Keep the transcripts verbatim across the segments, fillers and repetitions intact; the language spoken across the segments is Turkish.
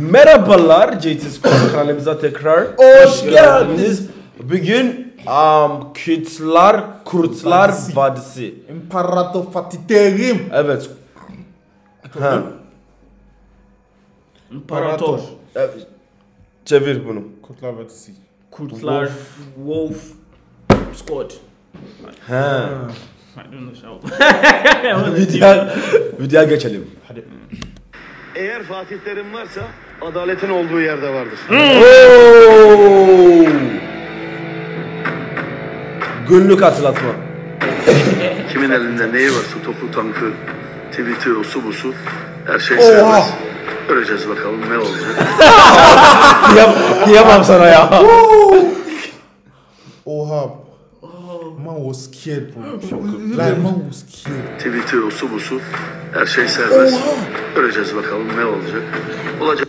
Merhabalar, J T Spor kanalımıza tekrar hoş geldiniz. Bugün um, Kurtlar, Kurtlar Vadisi. Vadisi. İmparator Fatih Terim. Evet. Ha. İmparator. Evet. Çevir bunu. Kurtlar Vadisi. Kurtlar Wolf Squad. Ha. I don't know. Video video geçelim. Hadi. Eğer Fatih Terim varsa adaletin olduğu yerde vardır. Ooo! Günlük hatırlatma. Kimin elinde neyi varsa topu tankı, tweet'i, osu busu her şey serbest. Göreceğiz bakalım ne olacak. Diyem, diyemem sana ya. Oha. Man was scared bro. Like man was scared. Tweet'i, osu busu her şey serbest. Göreceğiz bakalım ne olacak. Olacak.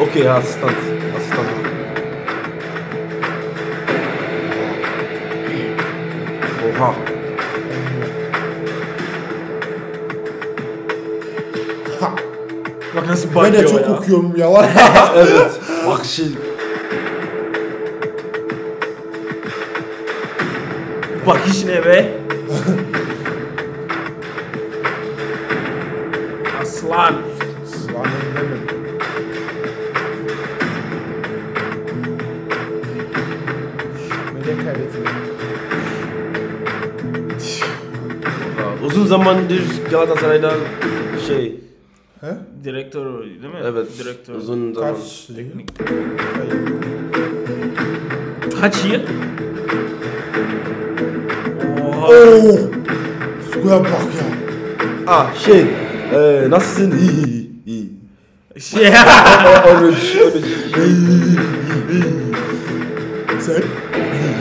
Okey, asistan. Asistan. Oha. Ha. Bak nasıl bakıyor ya. Ben de çok okuyorum ya. Evet. Bak şey. Bak işine be. Aslan. Aslan demedim. Uzun zamandır Galatasaray'da şey he? Direktör değil mi? Evet. Direktör. Uzun zaman. Kaç teknik. Kaç yıl? Oha. Oo. Suya bak ya. Ah şey. Ee, nasılsın? İyi iyi. Şey. Oruç. Oruç. Sen?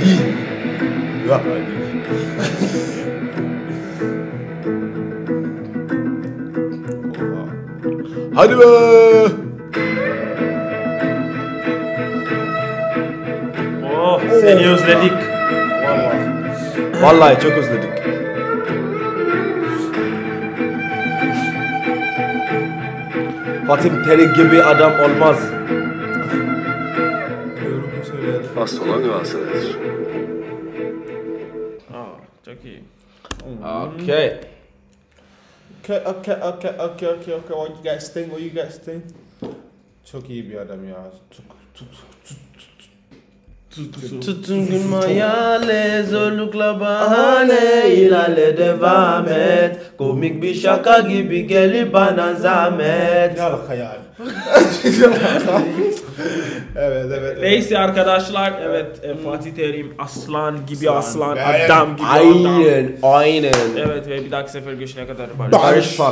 İyi. Ya. Hadi be! Oh, seni özledik. Vallahi. Vallahi çok özledik. Fatih Terim gibi adam olmaz. Asıl olan Galatasaray'dır. Ah, çok iyi. Okay. Okay, okay, okay, okay, okay, okay. What you guys think? What you guys think? Çok iyi bir adam ya. Tutun gün hayale, zorlukla bahane, ilerle devam et. Komik bir şaka gibi gelip bana zahmet. Ya bak hayal. Evet, evet. Neyse arkadaşlar, evet Fatih Terim aslan gibi aslan, adam gibi adam. Aynen, aynen. Evet ve bir dahaki sefer görüşene kadar.